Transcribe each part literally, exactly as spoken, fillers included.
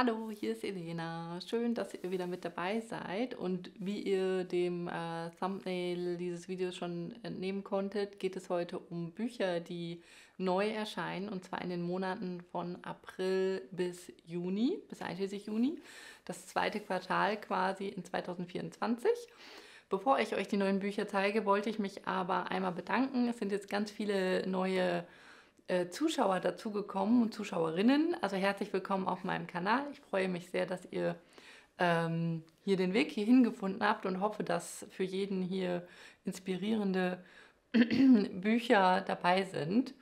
Hallo, hier ist Elena. Schön, dass ihr wieder mit dabei seid. Und wie ihr dem äh, Thumbnail dieses Videos schon entnehmen konntet, geht es heute um Bücher, die neu erscheinen, und zwar in den Monaten von April bis Juni, bis einschließlich Juni, das zweite Quartal quasi in zweitausendvierundzwanzig. Bevor ich euch die neuen Bücher zeige, wollte ich mich aber einmal bedanken. Es sind jetzt ganz viele neue Zuschauer dazugekommen und Zuschauerinnen. Also herzlich willkommen auf meinem Kanal. Ich freue mich sehr, dass ihr ähm, hier den Weg hierhin gefunden habt und hoffe, dass für jeden hier inspirierende Bücher dabei sind.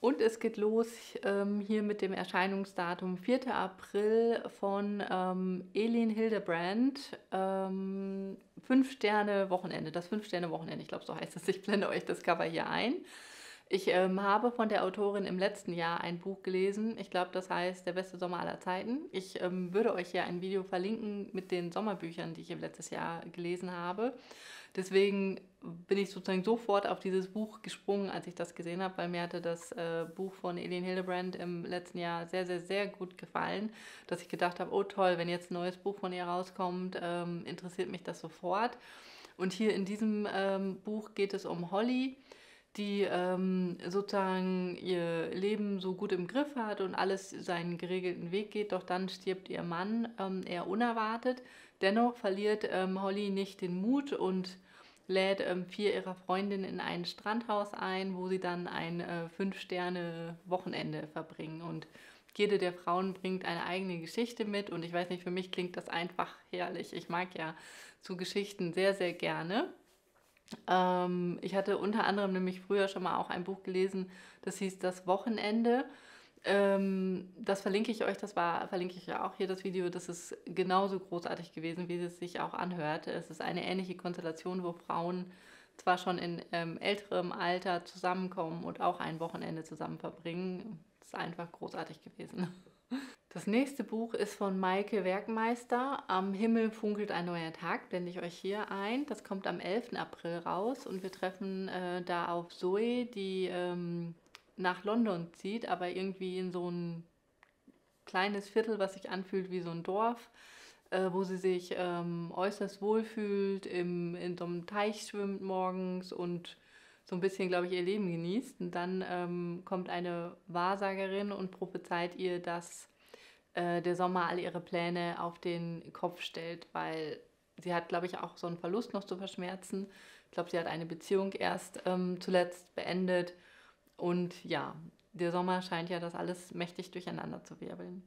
Und es geht los ähm, hier mit dem Erscheinungsdatum vierter April von ähm, Elin Hilderbrand. Ähm, Fünf-Sterne-Wochenende, das Fünf-Sterne-Wochenende, ich glaube, so heißt es. Ich blende euch das Cover hier ein. Ich ähm, habe von der Autorin im letzten Jahr ein Buch gelesen. Ich glaube, das heißt Der beste Sommer aller Zeiten. Ich ähm, würde euch hier ein Video verlinken mit den Sommerbüchern, die ich im letzten Jahr gelesen habe. Deswegen bin ich sozusagen sofort auf dieses Buch gesprungen, als ich das gesehen habe, weil mir hatte das äh, Buch von Elin Hilderbrand im letzten Jahr sehr, sehr, sehr gut gefallen, dass ich gedacht habe, oh toll, wenn jetzt ein neues Buch von ihr rauskommt, ähm, interessiert mich das sofort. Und hier in diesem ähm, Buch geht es um Holly, die ähm, sozusagen ihr Leben so gut im Griff hat und alles seinen geregelten Weg geht, doch dann stirbt ihr Mann ähm, eher unerwartet. Dennoch verliert ähm, Holly nicht den Mut und lädt ähm, vier ihrer Freundinnen in ein Strandhaus ein, wo sie dann ein äh, Fünf-Sterne-Wochenende verbringen. Und jede der Frauen bringt eine eigene Geschichte mit, und ich weiß nicht, für mich klingt das einfach herrlich. Ich mag ja so Geschichten sehr, sehr gerne. Ich hatte unter anderem nämlich früher schon mal auch ein Buch gelesen, das hieß Das Wochenende. Das verlinke ich euch, das war, verlinke ich ja auch hier das Video. Das ist genauso großartig gewesen, wie es sich auch anhört. Es ist eine ähnliche Konstellation, wo Frauen zwar schon in älterem Alter zusammenkommen und auch ein Wochenende zusammen verbringen. Das ist einfach großartig gewesen. Das nächste Buch ist von Maike Werkmeister. Am Himmel funkelt ein neuer Tag, blende ich euch hier ein. Das kommt am elften April raus, und wir treffen äh, da auf Zoe, die ähm, nach London zieht, aber irgendwie in so ein kleines Viertel, was sich anfühlt wie so ein Dorf, äh, wo sie sich ähm, äußerst wohlfühlt, im, in so einem Teich schwimmt morgens und so ein bisschen, glaube ich, ihr Leben genießt. Und dann ähm, kommt eine Wahrsagerin und prophezeit ihr, dass äh, der Sommer all ihre Pläne auf den Kopf stellt, weil sie hat, glaube ich, auch so einen Verlust noch zu verschmerzen. Ich glaube, sie hat eine Beziehung erst ähm, zuletzt beendet. Und ja, der Sommer scheint ja das alles mächtig durcheinander zu wirbeln.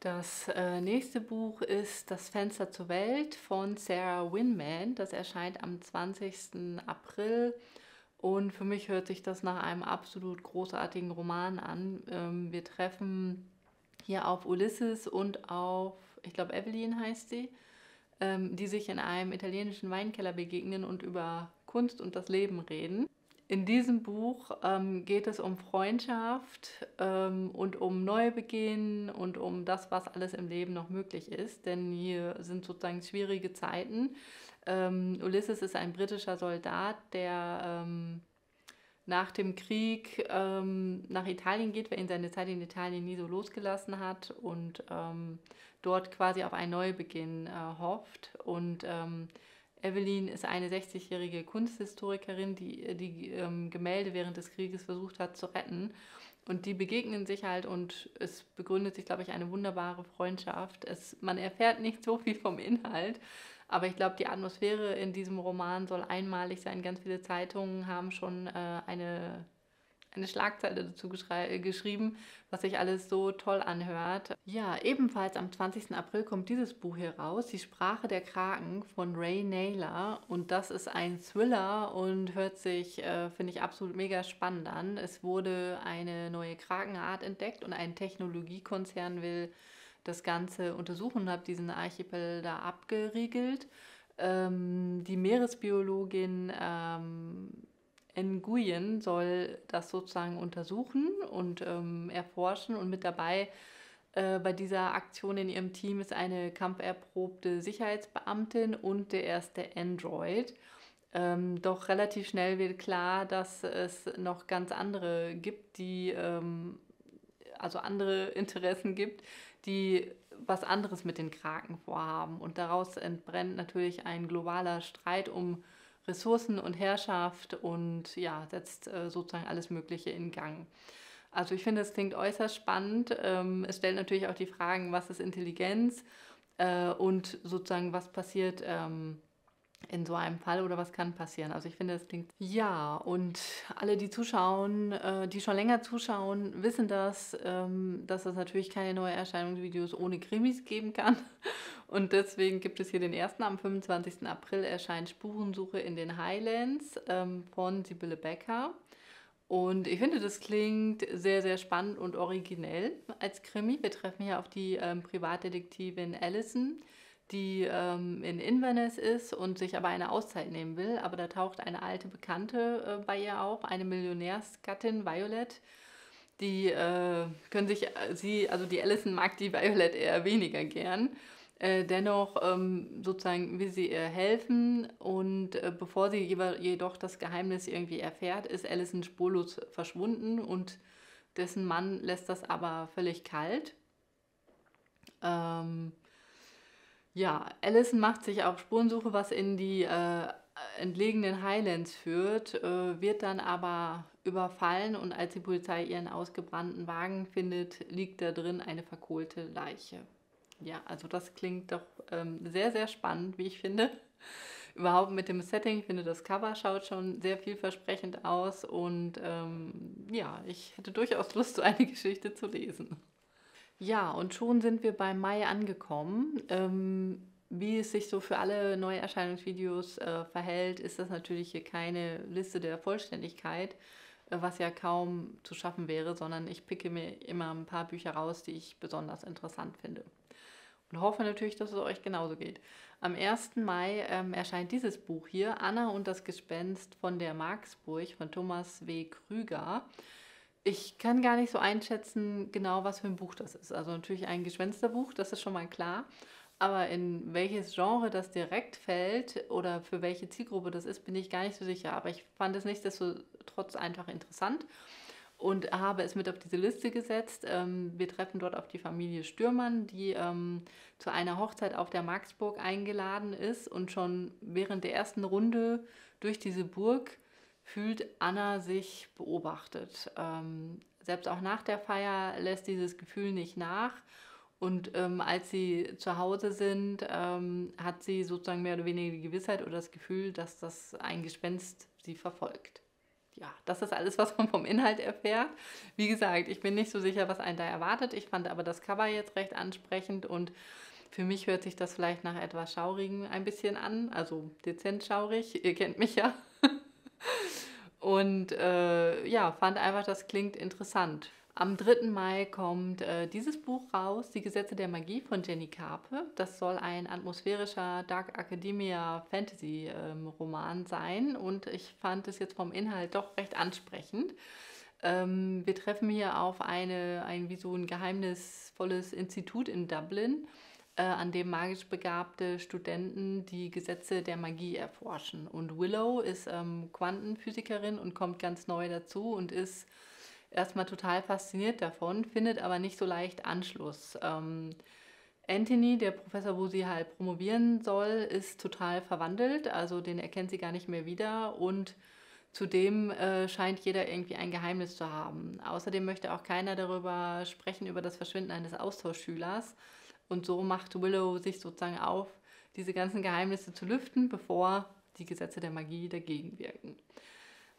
Das äh, nächste Buch ist Das Fenster zur Welt von Sarah Winman. Das erscheint am zwanzigsten April. Und für mich hört sich das nach einem absolut großartigen Roman an. Ähm, wir treffen hier auf Ulysses und auf, ich glaube, Evelyn heißt sie, ähm, die sich in einem italienischen Weinkeller begegnen und über Kunst und das Leben reden. In diesem Buch ähm, geht es um Freundschaft ähm, und um Neubeginn und um das, was alles im Leben noch möglich ist. Denn hier sind sozusagen schwierige Zeiten. Ähm, Ulysses ist ein britischer Soldat, der ähm, nach dem Krieg ähm, nach Italien geht, weil ihn seine Zeit in Italien nie so losgelassen hat, und ähm, dort quasi auf einen Neubeginn äh, hofft. Und ähm, Evelyn ist eine sechzigjährige Kunsthistorikerin, die die ähm, Gemälde während des Krieges versucht hat zu retten. Und die begegnen sich halt, und es begründet sich, glaube ich, eine wunderbare Freundschaft. Es, man erfährt nicht so viel vom Inhalt, aber ich glaube, die Atmosphäre in diesem Roman soll einmalig sein. Ganz viele Zeitungen haben schon äh, eine, eine Schlagzeile dazu geschrieben, was sich alles so toll anhört. Ja, ebenfalls am zwanzigsten April kommt dieses Buch hier raus, Die Sprache der Kraken von Ray Naylor. Und das ist ein Thriller und hört sich, äh, finde ich, absolut mega spannend an. Es wurde eine neue Krakenart entdeckt, und ein Technologiekonzern will das Ganze untersuchen und habe diesen Archipel da abgeriegelt. Ähm, die Meeresbiologin ähm, Nguyen soll das sozusagen untersuchen und ähm, erforschen, und mit dabei äh, bei dieser Aktion in ihrem Team ist eine kampferprobte Sicherheitsbeamtin und der erste Android. Ähm, doch relativ schnell wird klar, dass es noch ganz andere gibt, die ähm, also andere Interessen gibt, die was anderes mit den Kraken vorhaben. Und daraus entbrennt natürlich ein globaler Streit um Ressourcen und Herrschaft und ja, setzt äh, sozusagen alles Mögliche in Gang. Also ich finde, es klingt äußerst spannend. Ähm, es stellt natürlich auch die Fragen, was ist Intelligenz äh, und sozusagen, was passiert ähm, in so einem Fall oder was kann passieren. Also ich finde, es klingt... Ja, und alle, die zuschauen, äh, die schon länger zuschauen, wissen das, ähm, dass es natürlich keine neuen Erscheinungsvideos ohne Krimis geben kann. Und deswegen gibt es hier den ersten. Am fünfundzwanzigsten April erscheint Spurensuche in den Highlands ähm, von Sybille Baecker. Und ich finde, das klingt sehr, sehr spannend und originell als Krimi. Wir treffen hier auf die ähm, Privatdetektivin Alison, die ähm, in Inverness ist und sich aber eine Auszeit nehmen will. Aber da taucht eine alte Bekannte äh, bei ihr auf, eine Millionärsgattin, Violet. Die äh, können sich, äh, sie, also die Alison mag die Violet eher weniger gern. Äh, dennoch ähm, sozusagen will sie ihr helfen, und äh, bevor sie jedoch das Geheimnis irgendwie erfährt, ist Alison spurlos verschwunden, und dessen Mann lässt das aber völlig kalt. Ähm, ja, Alison macht sich auf Spurensuche, was in die äh, entlegenen Highlands führt, äh, wird dann aber überfallen, und als die Polizei ihren ausgebrannten Wagen findet, liegt da drin eine verkohlte Leiche. Ja, also das klingt doch ähm, sehr, sehr spannend, wie ich finde. Überhaupt mit dem Setting, ich finde, das Cover schaut schon sehr vielversprechend aus, und ähm, ja, ich hätte durchaus Lust, so eine Geschichte zu lesen. Ja, und schon sind wir bei Mai angekommen. Ähm, wie es sich so für alle Neuerscheinungsvideos äh, verhält, ist das natürlich hier keine Liste der Vollständigkeit, äh, was ja kaum zu schaffen wäre, sondern ich picke mir immer ein paar Bücher raus, die ich besonders interessant finde. Und hoffe natürlich, dass es euch genauso geht. Am ersten Mai ähm, erscheint dieses Buch hier, Anna und das Gespenst von der Marksburg, von Thomas W. Krüger. Ich kann gar nicht so einschätzen, genau was für ein Buch das ist. Also natürlich ein Gespensterbuch, das ist schon mal klar. Aber in welches Genre das direkt fällt oder für welche Zielgruppe das ist, bin ich gar nicht so sicher. Aber ich fand es nichtsdestotrotz einfach interessant und habe es mit auf diese Liste gesetzt. Wir treffen dort auf die Familie Stürmann, die ähm, zu einer Hochzeit auf der Marksburg eingeladen ist. Und schon während der ersten Runde durch diese Burg fühlt Anna sich beobachtet. Ähm, selbst auch nach der Feier lässt dieses Gefühl nicht nach. Und ähm, als sie zu Hause sind, ähm, hat sie sozusagen mehr oder weniger die Gewissheit oder das Gefühl, dass das ein Gespenst sie verfolgt. Ja, das ist alles, was man vom Inhalt erfährt. Wie gesagt, ich bin nicht so sicher, was einen da erwartet. Ich fand aber das Cover jetzt recht ansprechend, und für mich hört sich das vielleicht nach etwas Schaurigem ein bisschen an, also dezent schaurig, ihr kennt mich ja. Und äh, ja, fand einfach, das klingt interessant. Am dritten Mai kommt äh, dieses Buch raus, Die Gesetze der Magie von Jenny Karpe. Das soll ein atmosphärischer Dark Academia Fantasy ähm, Roman sein, und ich fand es jetzt vom Inhalt doch recht ansprechend. Ähm, wir treffen hier auf eine, ein wie so ein geheimnisvolles Institut in Dublin, äh, an dem magisch begabte Studenten die Gesetze der Magie erforschen. Und Willow ist ähm, Quantenphysikerin und kommt ganz neu dazu und ist erstmal total fasziniert davon, findet aber nicht so leicht Anschluss. Ähm, Anthony, der Professor, wo sie halt promovieren soll, ist total verwandelt, also den erkennt sie gar nicht mehr wieder, und zudem äh, scheint jeder irgendwie ein Geheimnis zu haben. Außerdem möchte auch keiner darüber sprechen, über das Verschwinden eines Austauschschülers, und so macht Willow sich sozusagen auf, diese ganzen Geheimnisse zu lüften, bevor die Gesetze der Magie dagegen wirken.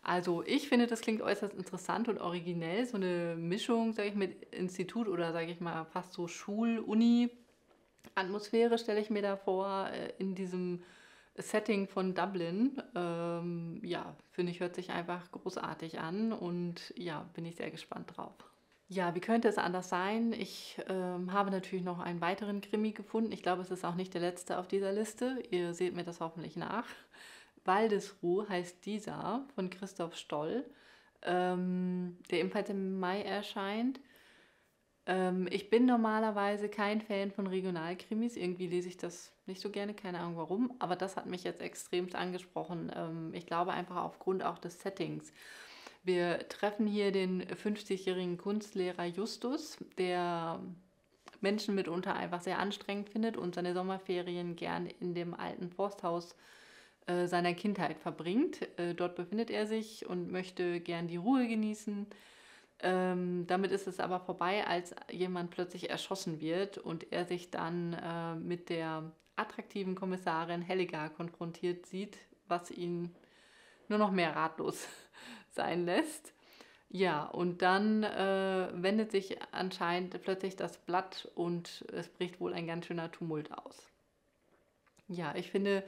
Also ich finde, das klingt äußerst interessant und originell, so eine Mischung, sage ich, mit Institut oder sage ich mal fast so Schul-Uni-Atmosphäre stelle ich mir da vor, in diesem Setting von Dublin. Ähm, ja, finde ich, hört sich einfach großartig an, und ja, bin ich sehr gespannt drauf. Ja, wie könnte es anders sein? Ich ähm, habe natürlich noch einen weiteren Krimi gefunden. Ich glaube, es ist auch nicht der letzte auf dieser Liste. Ihr seht mir das hoffentlich nach. Waldesruh heißt dieser, von Christoph Stoll, ähm, der ebenfalls im Mai erscheint. Ähm, ich bin normalerweise kein Fan von Regionalkrimis, irgendwie lese ich das nicht so gerne, keine Ahnung warum, aber das hat mich jetzt extremst angesprochen. Ähm, ich glaube einfach aufgrund auch des Settings. Wir treffen hier den fünfzigjährigen Kunstlehrer Justus, der Menschen mitunter einfach sehr anstrengend findet und seine Sommerferien gern in dem alten Forsthaus äh, seiner Kindheit verbringt. Äh, dort befindet er sich und möchte gern die Ruhe genießen. Ähm, damit ist es aber vorbei, als jemand plötzlich erschossen wird und er sich dann äh, mit der attraktiven Kommissarin Helliger konfrontiert sieht, was ihn nur noch mehr ratlos sein lässt. Ja, und dann äh, wendet sich anscheinend plötzlich das Blatt und es bricht wohl ein ganz schöner Tumult aus. Ja, ich finde,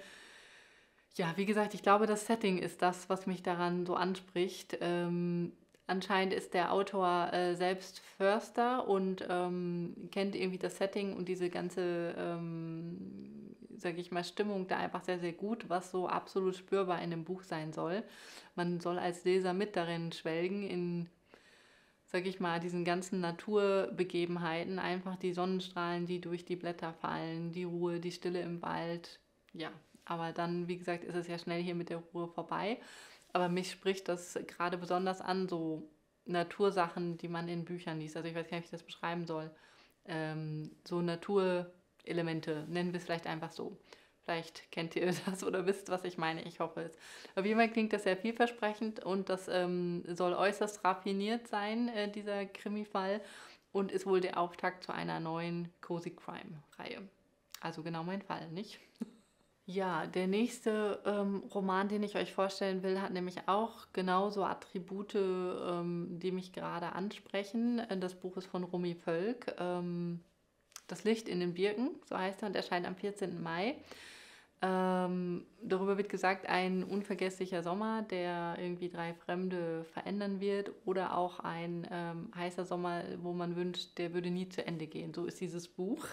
ja, wie gesagt, ich glaube, das Setting ist das, was mich daran so anspricht. Ähm, anscheinend ist der Autor äh, selbst Förster und ähm, kennt irgendwie das Setting und diese ganze, ähm, sage ich mal, Stimmung da einfach sehr, sehr gut, was so absolut spürbar in dem Buch sein soll. Man soll als Leser mit darin schwelgen, in, sage ich mal, diesen ganzen Naturbegebenheiten, einfach die Sonnenstrahlen, die durch die Blätter fallen, die Ruhe, die Stille im Wald, ja. Aber dann, wie gesagt, ist es ja schnell hier mit der Ruhe vorbei. Aber mich spricht das gerade besonders an, so Natursachen, die man in Büchern liest. Also ich weiß gar nicht, wie ich das beschreiben soll. Ähm, so Natur... Elemente, nennen wir es vielleicht einfach so. Vielleicht kennt ihr das oder wisst, was ich meine, ich hoffe es. Auf jeden Fall klingt das sehr vielversprechend und das ähm, soll äußerst raffiniert sein, äh, dieser Krimi-Fall, und ist wohl der Auftakt zu einer neuen Cozy Crime-Reihe. Also genau mein Fall, nicht? Ja, der nächste ähm, Roman, den ich euch vorstellen will, hat nämlich auch genauso Attribute, ähm, die mich gerade ansprechen. Das Buch ist von Romy Fölck. Ähm, Das Licht in den Birken, so heißt er, und erscheint am vierzehnten Mai. Ähm, darüber wird gesagt, ein unvergesslicher Sommer, der irgendwie drei Fremde verändern wird, oder auch ein ähm, heißer Sommer, wo man wünscht, der würde nie zu Ende gehen. So ist dieses Buch.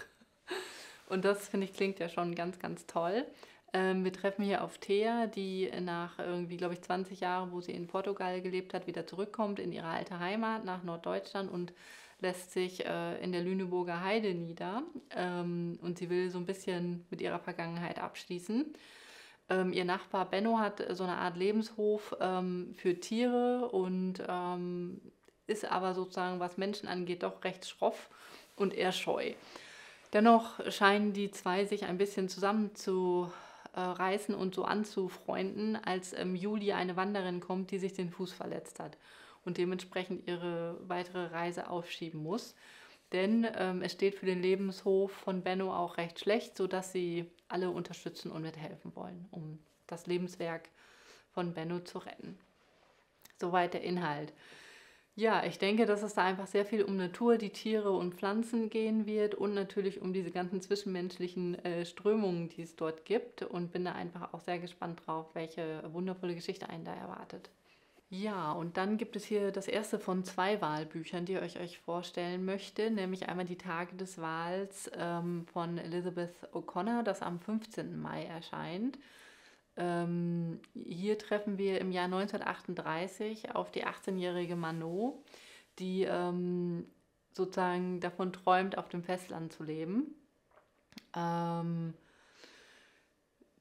Und das, finde ich, klingt ja schon ganz, ganz toll. Ähm, wir treffen hier auf Thea, die nach irgendwie, glaube ich, zwanzig Jahren, wo sie in Portugal gelebt hat, wieder zurückkommt in ihre alte Heimat nach Norddeutschland und lässt sich äh, in der Lüneburger Heide nieder, ähm, und sie will so ein bisschen mit ihrer Vergangenheit abschließen. Ähm, ihr Nachbar Benno hat so eine Art Lebenshof ähm, für Tiere und ähm, ist aber sozusagen, was Menschen angeht, doch recht schroff und eher scheu. Dennoch scheinen die zwei sich ein bisschen zusammen zu äh, reißen und so anzufreunden, als im Juli eine Wanderin kommt, die sich den Fuß verletzt hat und dementsprechend ihre weitere Reise aufschieben muss. Denn ähm, es steht für den Lebenshof von Benno auch recht schlecht, sodass sie alle unterstützen und mithelfen wollen, um das Lebenswerk von Benno zu retten. Soweit der Inhalt. Ja, ich denke, dass es da einfach sehr viel um Natur, die Tiere und Pflanzen gehen wird und natürlich um diese ganzen zwischenmenschlichen äh, Strömungen, die es dort gibt, und bin da einfach auch sehr gespannt drauf, welche wundervolle Geschichte einen da erwartet. Ja, und dann gibt es hier das erste von zwei Wahlbüchern, die ich euch vorstellen möchte, nämlich einmal die Tage des Wahls ähm, von Elizabeth O'Connor, das am fünfzehnten Mai erscheint. Ähm, hier treffen wir im Jahr neunzehnhundertachtunddreißig auf die achtzehnjährige Manon, die ähm, sozusagen davon träumt, auf dem Festland zu leben. Ähm,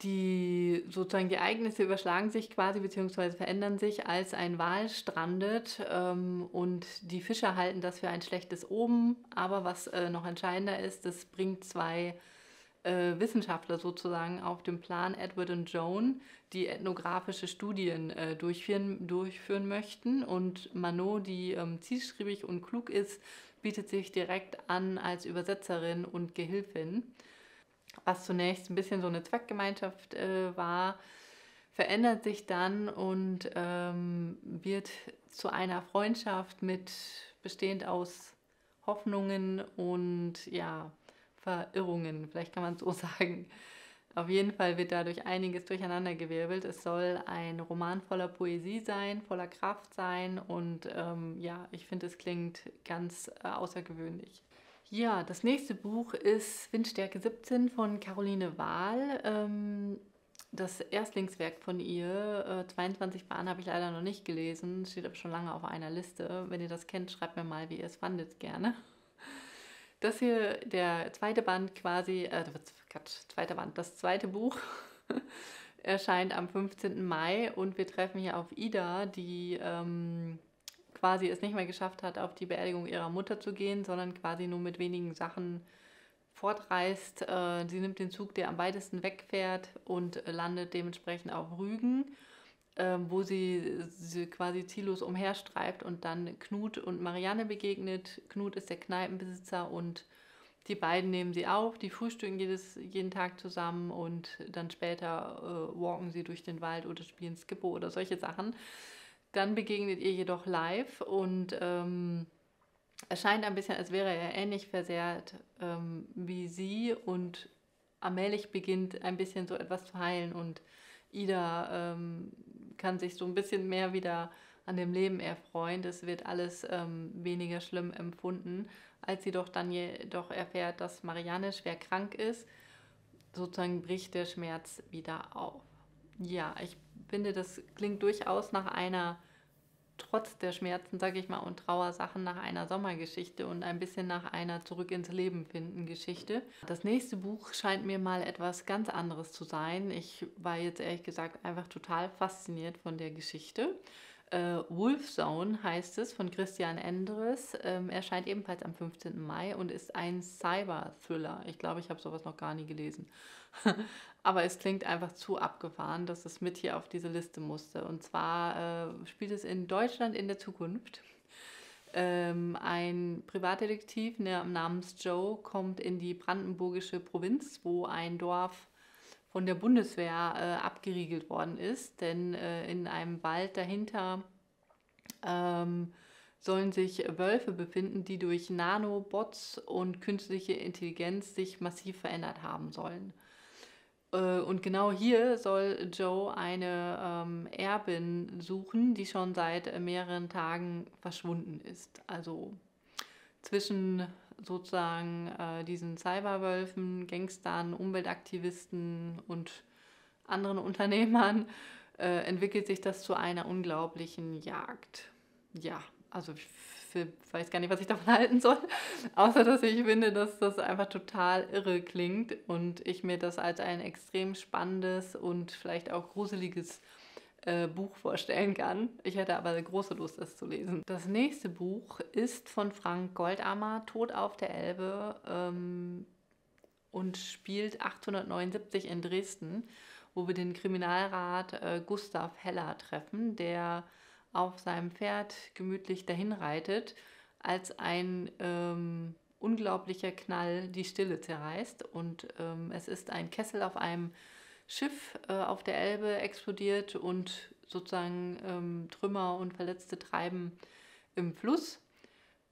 Die sozusagen die Ereignisse überschlagen sich quasi bzw. verändern sich, als ein Wal strandet ähm, und die Fischer halten das für ein schlechtes Omen. Aber was äh, noch entscheidender ist, das bringt zwei äh, Wissenschaftler sozusagen auf den Plan, Edward und Joan, die ethnografische Studien äh, durchführen, durchführen möchten. Und Manon, die ähm, zielstrebig und klug ist, bietet sich direkt an als Übersetzerin und Gehilfin. Was zunächst ein bisschen so eine Zweckgemeinschaft äh, war, verändert sich dann und ähm, wird zu einer Freundschaft mit, bestehend aus Hoffnungen und ja, Verirrungen, vielleicht kann man es so sagen. Auf jeden Fall wird dadurch einiges durcheinandergewirbelt. Es soll ein Roman voller Poesie sein, voller Kraft sein und ähm, ja, ich finde, es klingt ganz äh, außergewöhnlich. Ja, das nächste Buch ist Windstärke siebzehn von Caroline Wahl. Das Erstlingswerk von ihr, zweiundzwanzig Bahnen, habe ich leider noch nicht gelesen, steht aber schon lange auf einer Liste. Wenn ihr das kennt, schreibt mir mal, wie ihr es fandet, gerne. Das hier, der zweite Band quasi, äh, Quatsch, zweiter Band, das zweite Buch erscheint am fünfzehnten Mai und wir treffen hier auf Ida, die ähm, quasi es nicht mehr geschafft hat, auf die Beerdigung ihrer Mutter zu gehen, sondern quasi nur mit wenigen Sachen fortreist. Äh, sie nimmt den Zug, der am weitesten wegfährt, und landet dementsprechend auf Rügen, äh, wo sie, sie quasi ziellos umherstreift und dann Knut und Marianne begegnet. Knut ist der Kneipenbesitzer und die beiden nehmen sie auf, die frühstücken jedes, jeden Tag zusammen und dann später äh, walken sie durch den Wald oder spielen Skippo oder solche Sachen. Dann begegnet ihr jedoch live und ähm, es scheint ein bisschen, als wäre er ähnlich versehrt ähm, wie sie, und allmählich beginnt ein bisschen so etwas zu heilen und Ida ähm, kann sich so ein bisschen mehr wieder an dem Leben erfreuen. Das wird alles ähm, weniger schlimm empfunden, als sie doch dann jedoch erfährt, dass Marianne schwer krank ist. Sozusagen bricht der Schmerz wieder auf. Ja, ich finde, das klingt durchaus nach einer, trotz der Schmerzen, sage ich mal, und Trauersachen, nach einer Sommergeschichte und ein bisschen nach einer Zurück ins Leben finden Geschichte. Das nächste Buch scheint mir mal etwas ganz anderes zu sein. Ich war jetzt ehrlich gesagt einfach total fasziniert von der Geschichte. Äh, Wolf Zone heißt es, von Christian Endres, ähm, erscheint ebenfalls am fünfzehnten Mai und ist ein Cyber-Thriller. Ich glaube, ich habe sowas noch gar nie gelesen. Aber es klingt einfach zu abgefahren, dass es mit hier auf diese Liste musste. Und zwar äh, spielt es in Deutschland in der Zukunft. Ähm, ein Privatdetektiv namens Joe kommt in die brandenburgische Provinz, wo ein Dorf von der Bundeswehr äh, abgeriegelt worden ist, denn äh, in einem Wald dahinter ähm, sollen sich Wölfe befinden, die durch Nanobots und künstliche Intelligenz sich massiv verändert haben sollen. Äh, und genau hier soll Joe eine ähm, Erbin suchen, die schon seit mehreren Tagen verschwunden ist. Also zwischen sozusagen äh, diesen Cyberwölfen, Gangstern, Umweltaktivisten und anderen Unternehmern äh, entwickelt sich das zu einer unglaublichen Jagd. Ja, also ich weiß gar nicht, was ich davon halten soll, außer dass ich finde, dass das einfach total irre klingt und ich mir das als ein extrem spannendes und vielleicht auch gruseliges Äh, Buch vorstellen kann. Ich hätte aber große Lust, das zu lesen. Das nächste Buch ist von Frank Goldammer, Tod auf der Elbe, ähm, und spielt achtzehnhundertneunundsiebzig in Dresden, wo wir den Kriminalrat äh, Gustav Heller treffen, der auf seinem Pferd gemütlich dahinreitet, als ein ähm, unglaublicher Knall die Stille zerreißt. Und ähm, es ist ein Kessel auf einem Schiff äh, auf der Elbe explodiert und sozusagen ähm, Trümmer und Verletzte treiben im Fluss.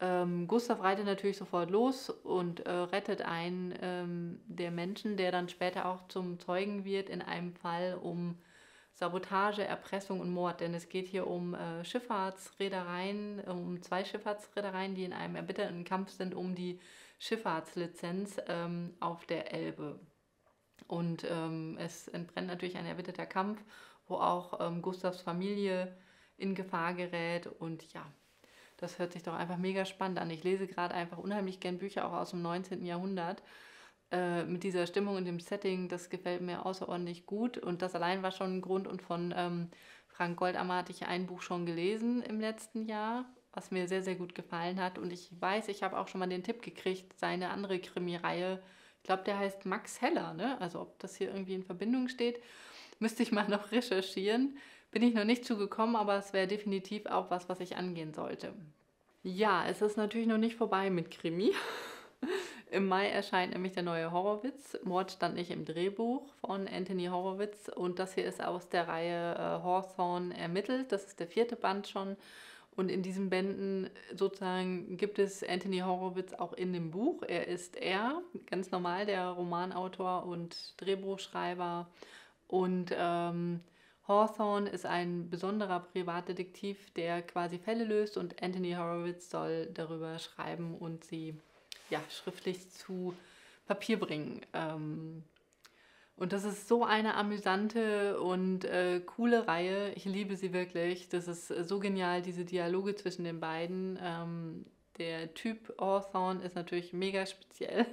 Ähm, Gustav reitet natürlich sofort los und äh, rettet einen ähm, der Menschen, der dann später auch zum Zeugen wird in einem Fall um Sabotage, Erpressung und Mord. Denn es geht hier um äh, Schifffahrtsreedereien, um zwei Schifffahrtsreedereien, die in einem erbitterten Kampf sind um die Schifffahrtslizenz ähm, auf der Elbe. Und ähm, es entbrennt natürlich ein erbitterter Kampf, wo auch ähm, Gustavs Familie in Gefahr gerät. Und ja, das hört sich doch einfach mega spannend an. Ich lese gerade einfach unheimlich gern Bücher, auch aus dem neunzehnten Jahrhundert. Äh, mit dieser Stimmung und dem Setting, das gefällt mir außerordentlich gut. Und das allein war schon ein Grund. Und von ähm, Frank Goldammer hatte ich ein Buch schon gelesen im letzten Jahr, was mir sehr, sehr gut gefallen hat. Und ich weiß, ich habe auch schon mal den Tipp gekriegt, seine andere Krimireihe, ich glaube, der heißt Max Heller, ne? Also ob das hier irgendwie in Verbindung steht, müsste ich mal noch recherchieren. Bin ich noch nicht zugekommen, aber es wäre definitiv auch was, was ich angehen sollte. Ja, es ist natürlich noch nicht vorbei mit Krimi. Im Mai erscheint nämlich der neue Horowitz. Mord stand nicht im Drehbuch, von Anthony Horowitz. Und das hier ist aus der Reihe äh, Hawthorne ermittelt. Das ist der vierte Band schon. Und in diesen Bänden sozusagen gibt es Anthony Horowitz auch in dem Buch. Er ist er, ganz normal, der Romanautor und Drehbuchschreiber. Und ähm, Hawthorne ist ein besonderer Privatdetektiv, der quasi Fälle löst. Und Anthony Horowitz soll darüber schreiben und sie ja, schriftlich zu Papier bringen. Ähm, Und das ist so eine amüsante und äh, coole Reihe. Ich liebe sie wirklich. Das ist so genial, diese Dialoge zwischen den beiden. Ähm, der Typ Hawthorne ist natürlich mega speziell.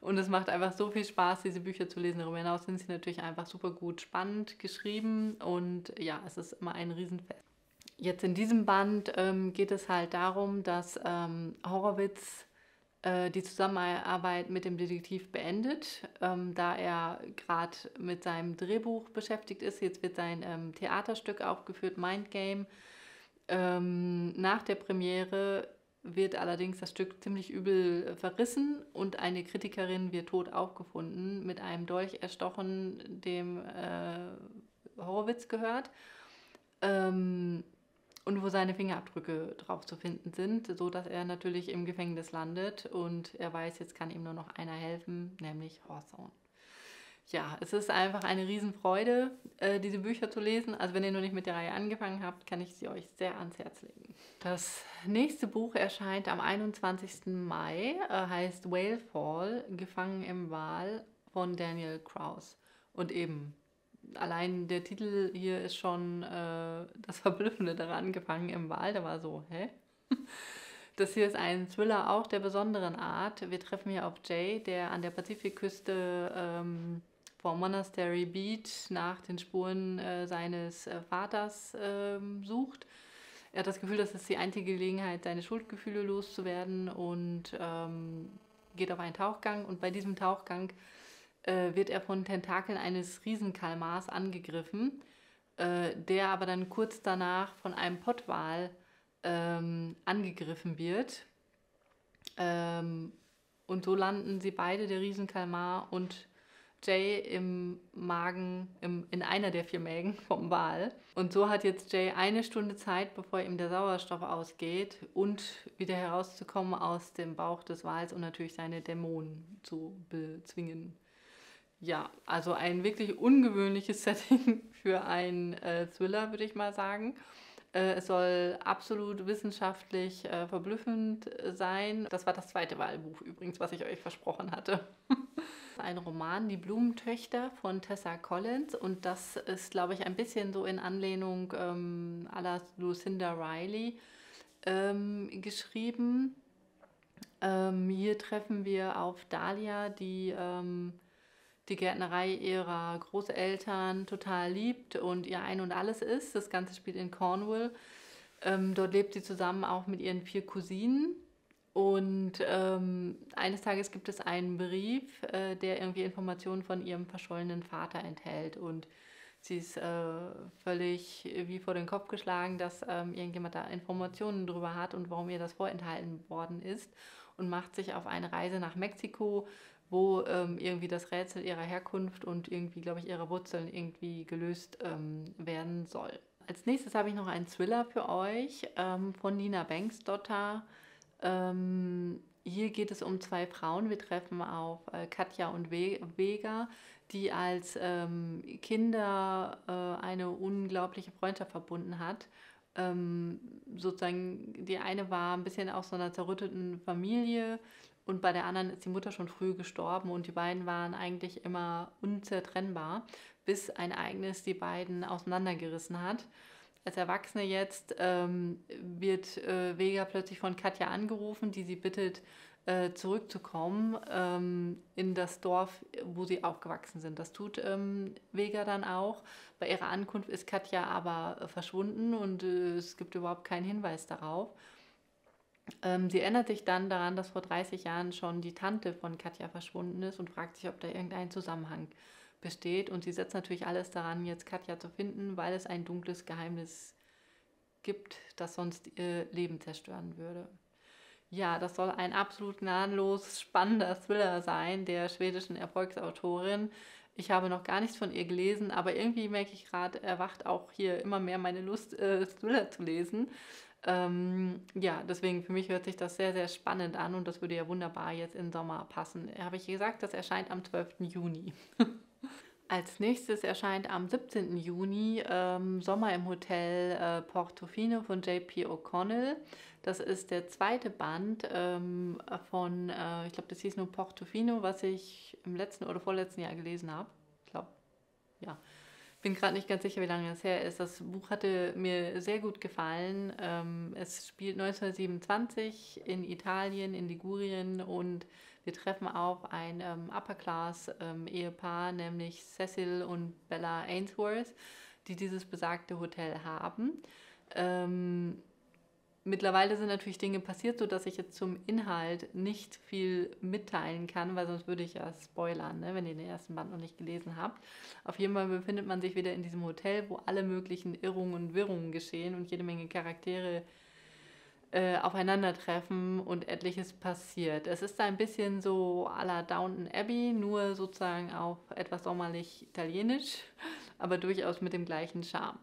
Und es macht einfach so viel Spaß, diese Bücher zu lesen. Darüber hinaus sind sie natürlich einfach super gut spannend geschrieben und ja, es ist immer ein Riesenfest. Jetzt in diesem Band ähm, geht es halt darum, dass ähm, Horowitz äh, die Zusammenarbeit mit dem Detektiv beendet, ähm, da er gerade mit seinem Drehbuch beschäftigt ist. Jetzt wird sein ähm, Theaterstück aufgeführt, Mind Game. Ähm, nach der Premiere wird allerdings das Stück ziemlich übel verrissen und eine Kritikerin wird tot aufgefunden, mit einem Dolch erstochen, dem äh, Horowitz gehört, ähm, und wo seine Fingerabdrücke drauf zu finden sind, sodass er natürlich im Gefängnis landet und er weiß, jetzt kann ihm nur noch einer helfen, nämlich Hawthorne. Ja, es ist einfach eine Riesenfreude, äh, diese Bücher zu lesen. Also wenn ihr noch nicht mit der Reihe angefangen habt, kann ich sie euch sehr ans Herz legen. Das nächste Buch erscheint am einundzwanzigsten Mai, äh, heißt Whale Fall, Gefangen im Wal von Daniel Kraus. Und eben, allein der Titel hier ist schon äh, das Verblüffende daran, Gefangen im Wal, da war so, hä? Das hier ist ein Thriller auch der besonderen Art. Wir treffen hier auf Jay, der an der Pazifikküste ähm, vom Monastery Beach nach den Spuren äh, seines äh, Vaters ähm, sucht. Er hat das Gefühl, das ist die einzige Gelegenheit, seine Schuldgefühle loszuwerden, und ähm, geht auf einen Tauchgang. Und bei diesem Tauchgang äh, wird er von Tentakeln eines Riesenkalmars angegriffen, äh, der aber dann kurz danach von einem Pottwal ähm, angegriffen wird. Ähm, und so landen sie beide, der Riesenkalmar und Jay, im Magen, im, in einer der vier Mägen vom Wal. Und so hat jetzt Jay eine Stunde Zeit, bevor ihm der Sauerstoff ausgeht, und wieder herauszukommen aus dem Bauch des Wals und natürlich seine Dämonen zu bezwingen. Ja, also ein wirklich ungewöhnliches Setting für einen äh, Thriller, würde ich mal sagen. Äh, es soll absolut wissenschaftlich äh, verblüffend sein. Das war das zweite Wahlbuch übrigens, was ich euch versprochen hatte. Ein Roman, Die Blumentöchter von Tessa Collins, und das ist, glaube ich, ein bisschen so in Anlehnung ähm, à la Lucinda Riley ähm, geschrieben. Ähm, hier treffen wir auf Dahlia, die ähm, die Gärtnerei ihrer Großeltern total liebt und ihr Ein und Alles ist. Das Ganze spielt in Cornwall. Ähm, dort lebt sie zusammen auch mit ihren vier Cousinen. Und ähm, eines Tages gibt es einen Brief, äh, der irgendwie Informationen von ihrem verschollenen Vater enthält. Und sie ist äh, völlig wie vor den Kopf geschlagen, dass ähm, irgendjemand da Informationen drüber hat und warum ihr das vorenthalten worden ist. Und macht sich auf eine Reise nach Mexiko, wo ähm, irgendwie das Rätsel ihrer Herkunft und irgendwie, glaube ich, ihrer Wurzeln irgendwie gelöst ähm, werden soll. Als nächstes habe ich noch einen Thriller für euch ähm, von Lina Bengtsdotter. Ähm, hier geht es um zwei Frauen. Wir treffen auf äh, Katja und We Vega, die als ähm, Kinder äh, eine unglaubliche Freundschaft verbunden hat. Ähm, sozusagen die eine war ein bisschen aus so einer zerrütteten Familie und bei der anderen ist die Mutter schon früh gestorben, und die beiden waren eigentlich immer unzertrennbar, bis ein Ereignis die beiden auseinandergerissen hat. Als Erwachsene jetzt ähm, wird äh, Vega plötzlich von Katja angerufen, die sie bittet, äh, zurückzukommen ähm, in das Dorf, wo sie aufgewachsen sind. Das tut ähm, Vega dann auch. Bei ihrer Ankunft ist Katja aber äh, verschwunden und äh, es gibt überhaupt keinen Hinweis darauf. Ähm, sie erinnert sich dann daran, dass vor dreißig Jahren schon die Tante von Katja verschwunden ist, und fragt sich, ob da irgendein Zusammenhang besteht, und sie setzt natürlich alles daran, jetzt Katja zu finden, weil es ein dunkles Geheimnis gibt, das sonst ihr Leben zerstören würde. Ja, das soll ein absolut gnadenlos spannender Thriller sein, der schwedischen Erfolgsautorin. Ich habe noch gar nichts von ihr gelesen, aber irgendwie merke ich gerade, erwacht auch hier immer mehr meine Lust, äh, Thriller zu lesen. Ähm, ja, deswegen für mich hört sich das sehr, sehr spannend an, und das würde ja wunderbar jetzt im Sommer passen. Habe ich gesagt, das erscheint am zwölften Juni. Als nächstes erscheint am siebzehnten Juni ähm, Sommer im Hotel äh, Portofino von J P O'Connell. Das ist der zweite Band ähm, von, äh, ich glaube, das hieß nur Portofino, was ich im letzten oder vorletzten Jahr gelesen habe. Ich glaube, ja. bin gerade nicht ganz sicher, wie lange das her ist. Das Buch hatte mir sehr gut gefallen. Es spielt neunzehnhundertsiebenundzwanzig in Italien, in Ligurien, und wir treffen auf ein Upper-Class-Ehepaar, nämlich Cecil und Bella Ainsworth, die dieses besagte Hotel haben. Ähm, mittlerweile sind natürlich Dinge passiert, sodass ich jetzt zum Inhalt nicht viel mitteilen kann, weil sonst würde ich ja spoilern, ne, wenn ihr den ersten Band noch nicht gelesen habt. Auf jeden Fall befindet man sich wieder in diesem Hotel, wo alle möglichen Irrungen und Wirrungen geschehen und jede Menge Charaktere äh, aufeinandertreffen und etliches passiert. Es ist ein bisschen so à la Downton Abbey, nur sozusagen auf etwas sommerlich italienisch, aber durchaus mit dem gleichen Charme.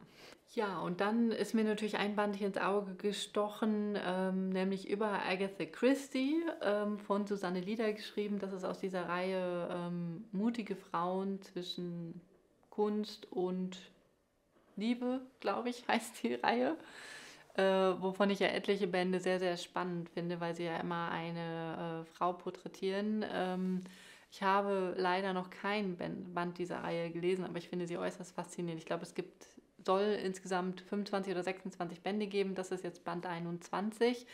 Ja, und dann ist mir natürlich ein Band hier ins Auge gestochen, ähm, nämlich über Agatha Christie, ähm, von Susanne Lieder geschrieben. Das ist aus dieser Reihe ähm, Mutige Frauen zwischen Kunst und Liebe, glaube ich, heißt die Reihe. Äh, wovon ich ja etliche Bände sehr, sehr spannend finde, weil sie ja immer eine äh, Frau porträtieren. Ähm, Ich habe leider noch kein Band dieser Reihe gelesen, aber ich finde sie äußerst faszinierend. Ich glaube, es gibt, soll insgesamt fünfundzwanzig oder sechsundzwanzig Bände geben. Das ist jetzt Band einundzwanzig.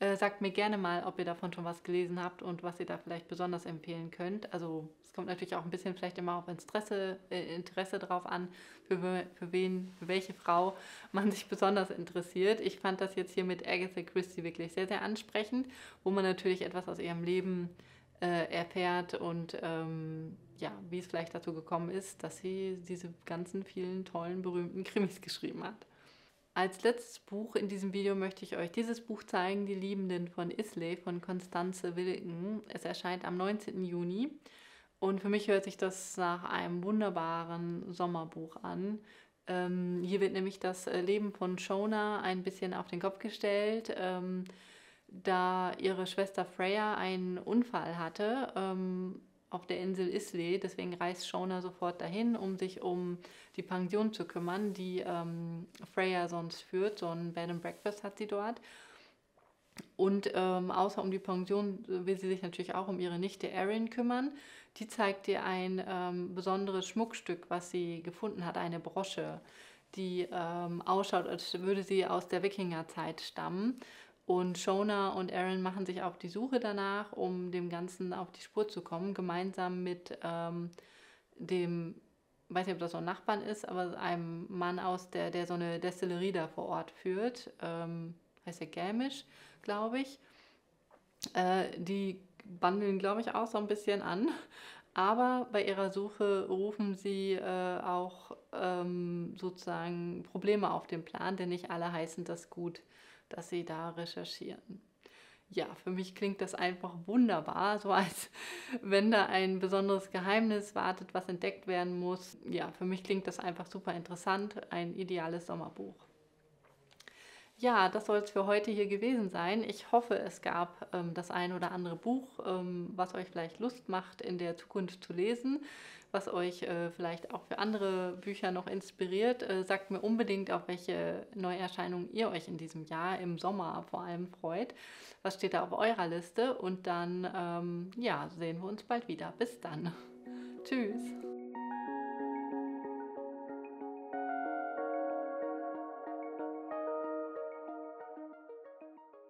Äh, sagt mir gerne mal, ob ihr davon schon was gelesen habt und was ihr da vielleicht besonders empfehlen könnt. Also es kommt natürlich auch ein bisschen vielleicht immer auf Interesse, äh, Interesse drauf an, für, für wen, für welche Frau man sich besonders interessiert. Ich fand das jetzt hier mit Agatha Christie wirklich sehr, sehr ansprechend, wo man natürlich etwas aus ihrem Leben erfährt und ähm, ja, wie es vielleicht dazu gekommen ist, dass sie diese ganzen vielen tollen, berühmten Krimis geschrieben hat. Als letztes Buch in diesem Video möchte ich euch dieses Buch zeigen, Die Liebenden von Islay von Constanze Wilken. Es erscheint am neunzehnten Juni und für mich hört sich das nach einem wunderbaren Sommerbuch an. Ähm, hier wird nämlich das Leben von Shona ein bisschen auf den Kopf gestellt, ähm, da ihre Schwester Freya einen Unfall hatte ähm, auf der Insel Islay. Deswegen reist Shona sofort dahin, um sich um die Pension zu kümmern, die ähm, Freya sonst führt. So ein Bed and Breakfast hat sie dort. Und ähm, außer um die Pension will sie sich natürlich auch um ihre Nichte Erin kümmern. Die zeigt ihr ein ähm, besonderes Schmuckstück, was sie gefunden hat, eine Brosche, die ähm, ausschaut, als würde sie aus der Wikingerzeit stammen. Und Shona und Erin machen sich auf die Suche danach, um dem Ganzen auf die Spur zu kommen, gemeinsam mit ähm, dem, weiß nicht, ob das so ein Nachbarn ist, aber einem Mann aus, der, der so eine Destillerie da vor Ort führt, ähm, heißt er Gamish, glaube ich. Äh, die bandeln, glaube ich, auch so ein bisschen an, aber bei ihrer Suche rufen sie äh, auch ähm, sozusagen Probleme auf den Plan, denn nicht alle heißen das gut, dass sie da recherchieren. Ja, für mich klingt das einfach wunderbar, so als wenn da ein besonderes Geheimnis wartet, was entdeckt werden muss. Ja, für mich klingt das einfach super interessant, ein ideales Sommerbuch. Ja, das soll es für heute hier gewesen sein. Ich hoffe, es gab ähm, das ein oder andere Buch, ähm, was euch vielleicht Lust macht, in der Zukunft zu lesen, was euch äh, vielleicht auch für andere Bücher noch inspiriert. Äh, sagt mir unbedingt, auf welche Neuerscheinungen ihr euch in diesem Jahr, im Sommer vor allem, freut. Was steht da auf eurer Liste? Und dann ähm, ja, sehen wir uns bald wieder. Bis dann. Tschüss.